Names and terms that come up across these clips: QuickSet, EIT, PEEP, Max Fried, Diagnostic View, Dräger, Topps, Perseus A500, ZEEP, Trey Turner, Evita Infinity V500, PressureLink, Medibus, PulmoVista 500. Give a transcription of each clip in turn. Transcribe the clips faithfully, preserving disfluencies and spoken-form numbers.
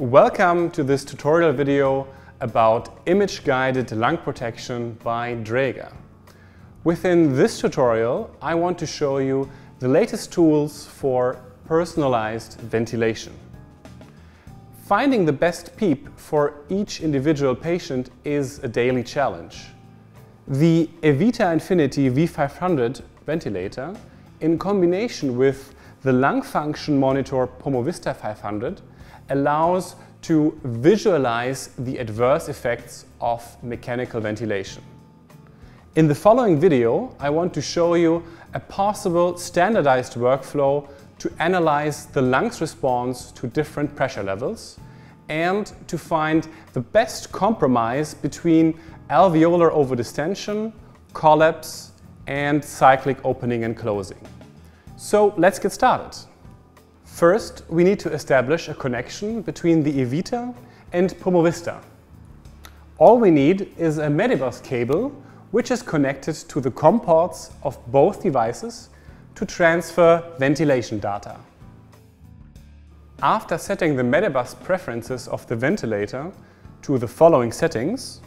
Welcome to this tutorial video about image-guided lung protection by Dräger. Within this tutorial, I want to show you the latest tools for personalized ventilation. Finding the best PEEP for each individual patient is a daily challenge. The Evita Infinity V five hundred ventilator, in combination with the lung function monitor PulmoVista five hundred, allows to visualize the adverse effects of mechanical ventilation. In the following video, I want to show you a possible standardized workflow to analyze the lung's response to different pressure levels and to find the best compromise between alveolar overdistension, collapse, and cyclic opening and closing. So let's get started. First, we need to establish a connection between the Evita and PulmoVista. All we need is a Medibus cable, which is connected to the COM ports of both devices to transfer ventilation data. After setting the Medibus preferences of the ventilator to the following settings,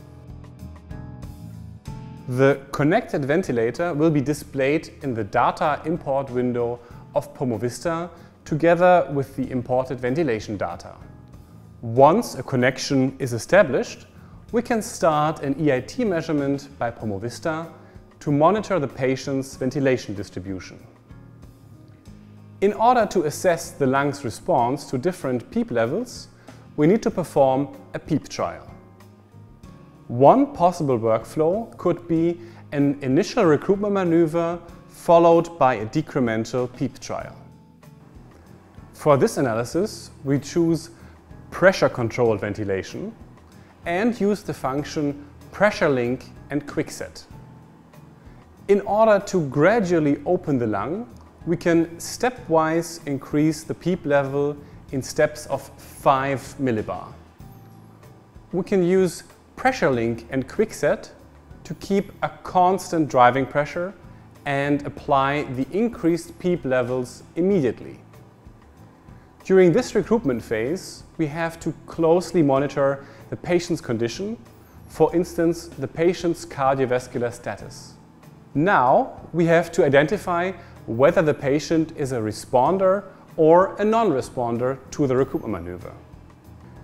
the connected ventilator will be displayed in the data import window of PulmoVista together with the imported ventilation data. Once a connection is established, we can start an E I T measurement by PulmoVista to monitor the patient's ventilation distribution. In order to assess the lung's response to different PEEP levels, we need to perform a PEEP trial. One possible workflow could be an initial recruitment maneuver followed by a decremental PEEP trial. For this analysis, we choose pressure-controlled ventilation and use the function PressureLink and QuickSet. In order to gradually open the lung, we can stepwise increase the PEEP level in steps of five millibar. We can use PressureLink and QuickSet to keep a constant driving pressure and apply the increased PEEP levels immediately. During this recruitment phase, we have to closely monitor the patient's condition, for instance, the patient's cardiovascular status. Now we have to identify whether the patient is a responder or a non-responder to the recruitment maneuver.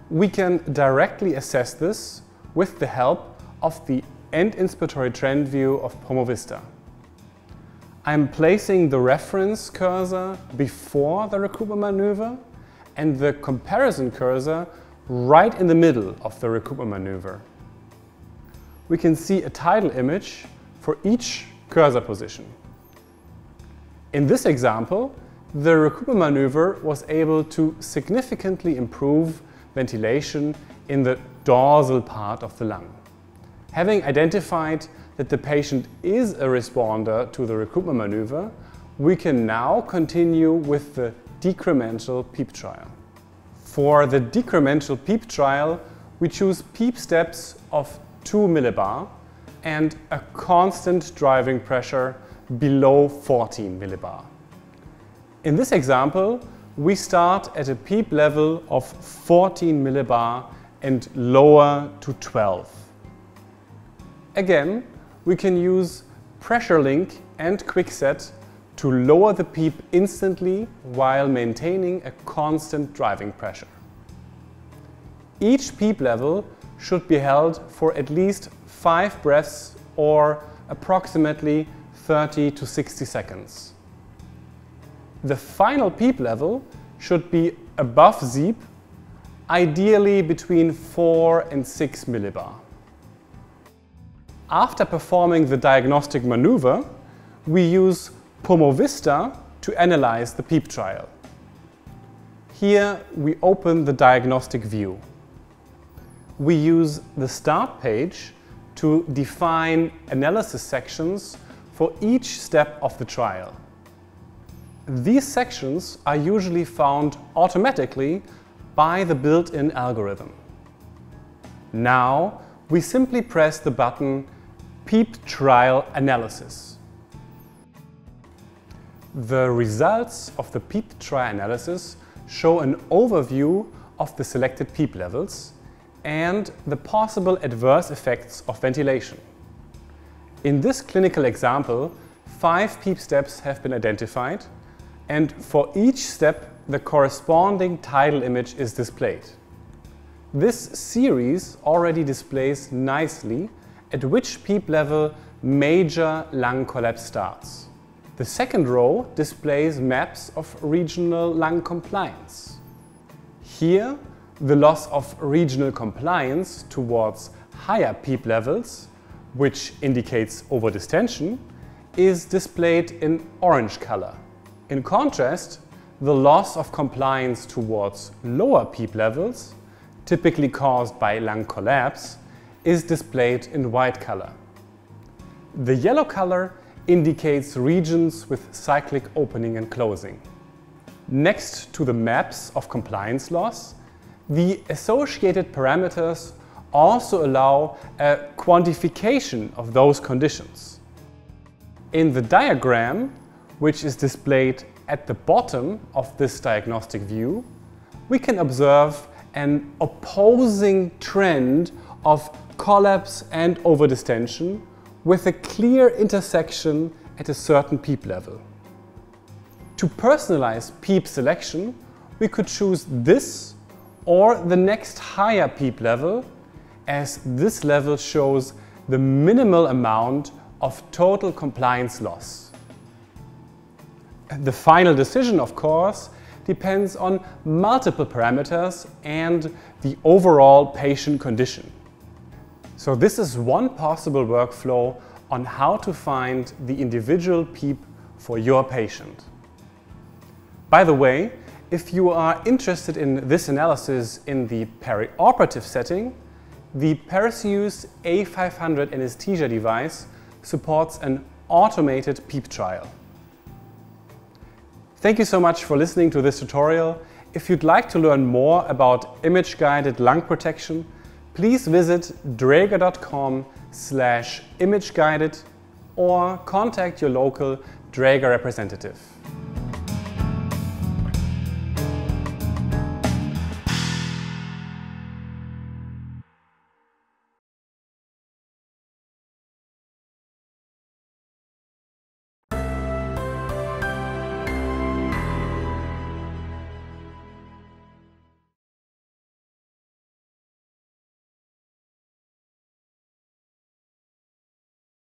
We can directly assess this with the help of the end inspiratory trend view of PulmoVista. I'm placing the reference cursor before the recruitment maneuver and the comparison cursor right in the middle of the recruitment maneuver. We can see a title image for each cursor position. In this example, the recruitment maneuver was able to significantly improve ventilation in the dorsal part of the lung. Having identified that the patient is a responder to the recruitment maneuver, we can now continue with the decremental PEEP trial. For the decremental PEEP trial, we choose PEEP steps of two millibar and a constant driving pressure below fourteen millibar. In this example, we start at a PEEP level of fourteen millibar and lower to twelve. Again, we can use PressureLink and QuickSet to lower the PEEP instantly while maintaining a constant driving pressure. Each PEEP level should be held for at least five breaths or approximately thirty to sixty seconds. The final PEEP level should be above ZEEP, ideally between four and six millibar. After performing the diagnostic maneuver, we use PulmoVista to analyze the PEEP trial. Here we open the diagnostic view. We use the start page to define analysis sections for each step of the trial. These sections are usually found automatically by the built-in algorithm. Now we simply press the button PEEP Trial Analysis. The results of the PEEP Trial Analysis show an overview of the selected PEEP levels and the possible adverse effects of ventilation. In this clinical example, five PEEP steps have been identified, and for each step the corresponding tidal image is displayed. This series already displays nicely at which PEEP level major lung collapse starts. The second row displays maps of regional lung compliance. Here, the loss of regional compliance towards higher PEEP levels, which indicates overdistension, is displayed in orange color. In contrast, the loss of compliance towards lower PEEP levels, typically caused by lung collapse, is displayed in white color. The yellow color indicates regions with cyclic opening and closing. Next to the maps of compliance loss, the associated parameters also allow a quantification of those conditions. In the diagram, which is displayed at the bottom of this diagnostic view, we can observe an opposing trend of collapse and overdistension with a clear intersection at a certain PEEP level. To personalize PEEP selection, we could choose this or the next higher PEEP level, as this level shows the minimal amount of total compliance loss. The final decision, of course, depends on multiple parameters and the overall patient condition. So this is one possible workflow on how to find the individual PEEP for your patient. By the way, if you are interested in this analysis in the perioperative setting, the Perseus A five hundred anesthesia device supports an automated PEEP trial. Thank you so much for listening to this tutorial. If you'd like to learn more about image-guided lung protection, please visit dräger dot com slash image guided or contact your local Dräger representative.